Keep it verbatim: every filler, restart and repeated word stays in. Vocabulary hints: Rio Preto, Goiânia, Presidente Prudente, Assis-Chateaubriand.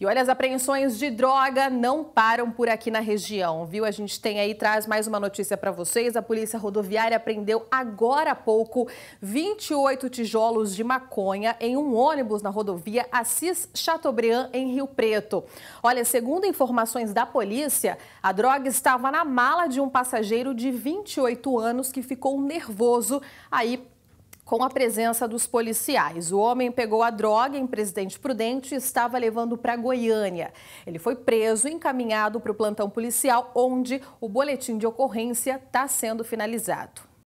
E olha, as apreensões de droga não param por aqui na região, viu? A gente tem aí, traz mais uma notícia para vocês. A Polícia Rodoviária apreendeu agora há pouco vinte e oito tijolos de maconha em um ônibus na rodovia Assis-Chateaubriand, em Rio Preto. Olha, segundo informações da polícia, a droga estava na mala de um passageiro de vinte e oito anos que ficou nervoso aí com a presença dos policiais. O homem pegou a droga em Presidente Prudente e estava levando para Goiânia. Ele foi preso e encaminhado para o plantão policial, onde o boletim de ocorrência está sendo finalizado.